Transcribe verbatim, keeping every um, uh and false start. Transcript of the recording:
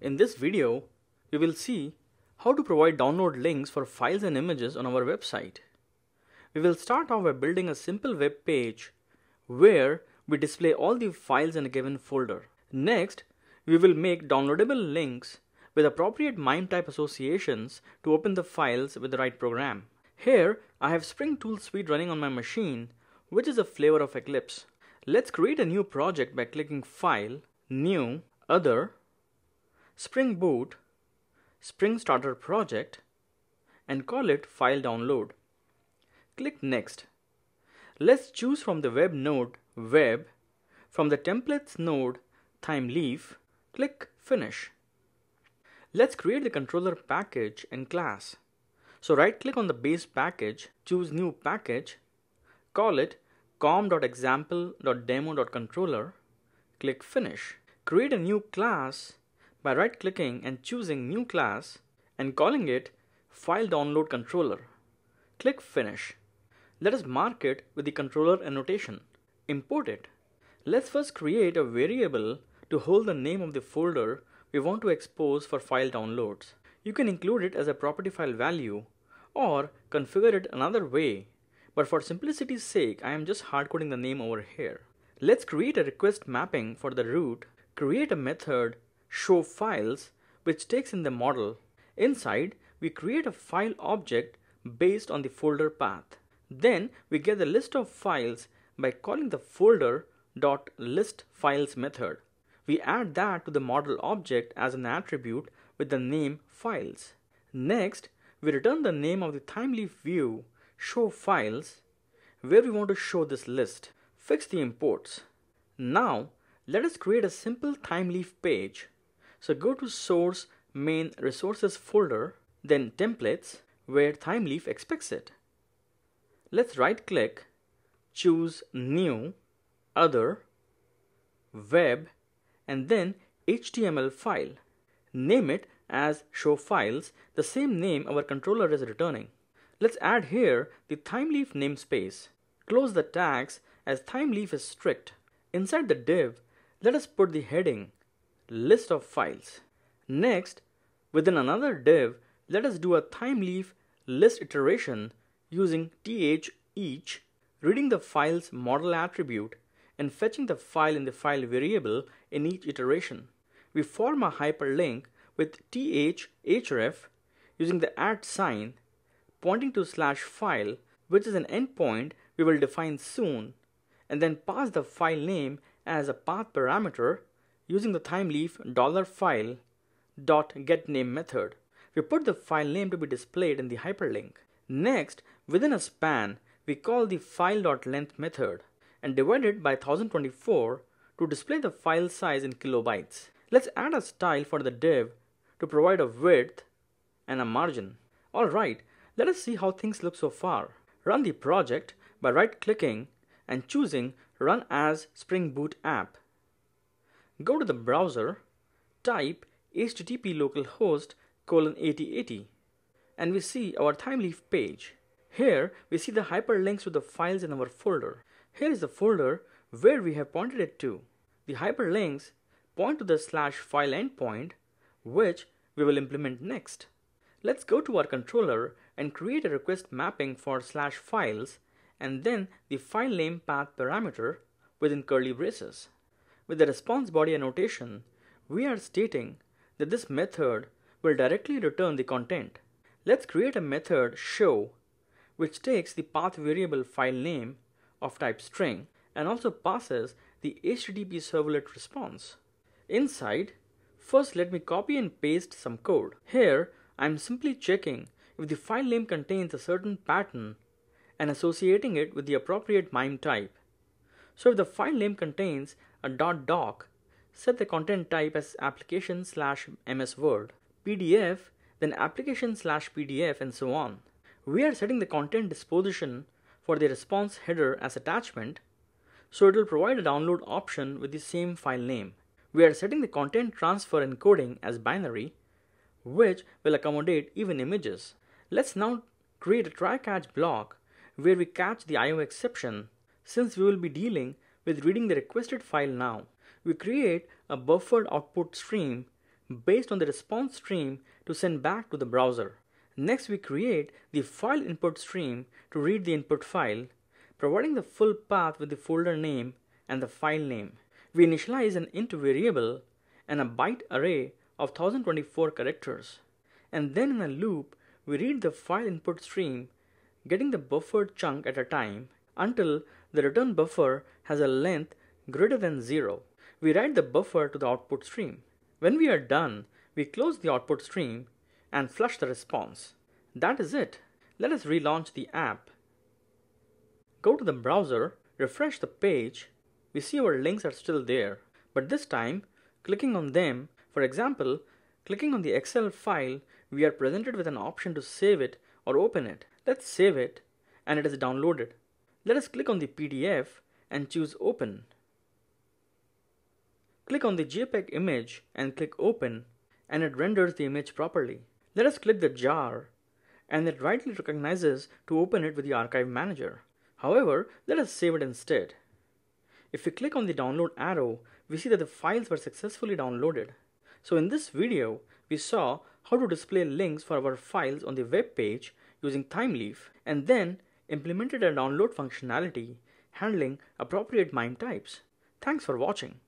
In this video, you will see how to provide download links for files and images on our website. We will start off by building a simple web page where we display all the files in a given folder. Next, we will make downloadable links with appropriate MIME type associations to open the files with the right program. Here, I have Spring Tool Suite running on my machine, which is a flavor of Eclipse. Let's create a new project by clicking File, New, Other, Spring Boot, Spring Starter Project, and call it File Download. Click Next. Let's choose from the web node Web, from the templates node Thymeleaf. Click Finish. Let's create the controller package and class. So right click on the base package, choose new package, call it com.example.demo.controller, click Finish. Create a new class by right clicking and choosing new class and calling it File Download Controller. Click Finish. Let us mark it with the controller annotation. Import it. Let's first create a variable to hold the name of the folder we want to expose for file downloads. You can include it as a property file value or configure it another way, but for simplicity's sake I am just hardcoding the name over here. Let's create a request mapping for the root, create a method showFiles which takes in the model. Inside we create a file object based on the folder path. Then we get the list of files by calling the folder.listFiles method. We add that to the model object as an attribute with the name files. Next, we return the name of the Thymeleaf view show files where we want to show this list. Fix the imports. Now, let us create a simple Thymeleaf page. So go to source main resources folder, then templates where Thymeleaf expects it. Let's right click, choose new, other, web, and then H T M L file. Name it as show files, the same name our controller is returning. Let's add here the Thymeleaf namespace. Close the tags as Thymeleaf is strict. Inside the div, let us put the heading list of files. Next, within another div, let us do a Thymeleaf list iteration using th:each, reading the file's model attribute and fetching the file in the file variable in each iteration. We form a hyperlink with th:href using the at sign pointing to slash file, which is an endpoint we will define soon, and then pass the file name as a path parameter using the Thymeleaf $file dot getName method. We put the file name to be displayed in the hyperlink. Next, within a span, we call the file.length method and divide it by one thousand twenty-four to display the file size in kilobytes. Let's add a style for the div to provide a width and a margin. Alright, let us see how things look so far. Run the project by right clicking and choosing Run as Spring Boot app. Go to the browser, type H T T P localhost colon eighty eighty and we see our Thymeleaf page. Here we see the hyperlinks to the files in our folder. Here is the folder where we have pointed it to. The hyperlinks point to the slash file endpoint, which we will implement next. Let's go to our controller and create a request mapping for slash files and then the file name path parameter within curly braces. With the response body annotation, we are stating that this method will directly return the content. Let's create a method show, which takes the path variable file name of type string and also passes the H T T P servlet response. Inside, first let me copy and paste some code. Here I am simply checking if the file name contains a certain pattern and associating it with the appropriate MIME type. So if the file name contains a .doc, set the content type as application slash msword, P D F, then application slash P D F and so on. We are setting the content disposition for the response header as attachment, so it will provide a download option with the same file name. We are setting the content transfer encoding as binary, which will accommodate even images. Let's now create a try-catch block where we catch the I O exception, since we will be dealing with reading the requested file now. We create a buffered output stream based on the response stream to send back to the browser. Next, we create the file input stream to read the input file, providing the full path with the folder name and the file name. We initialize an int variable and a byte array of one thousand twenty-four characters. And then in a loop, we read the file input stream, getting the buffered chunk at a time until the return buffer has a length greater than zero. We write the buffer to the output stream. When we are done, we close the output stream and flush the response. That is it. Let us relaunch the app. Go to the browser, refresh the page. We see our links are still there, but this time, clicking on them, for example, clicking on the Excel file, we are presented with an option to save it or open it. Let's save it, and it is downloaded. Let us click on the P D F and choose Open. Click on the JPEG image and click Open, and it renders the image properly. Let us click the jar, and it rightly recognizes to open it with the Archive Manager. However, let us save it instead. If we click on the download arrow, we see that the files were successfully downloaded. So in this video, we saw how to display links for our files on the web page using Thymeleaf, and then implemented a download functionality handling appropriate MIME types. Thanks for watching.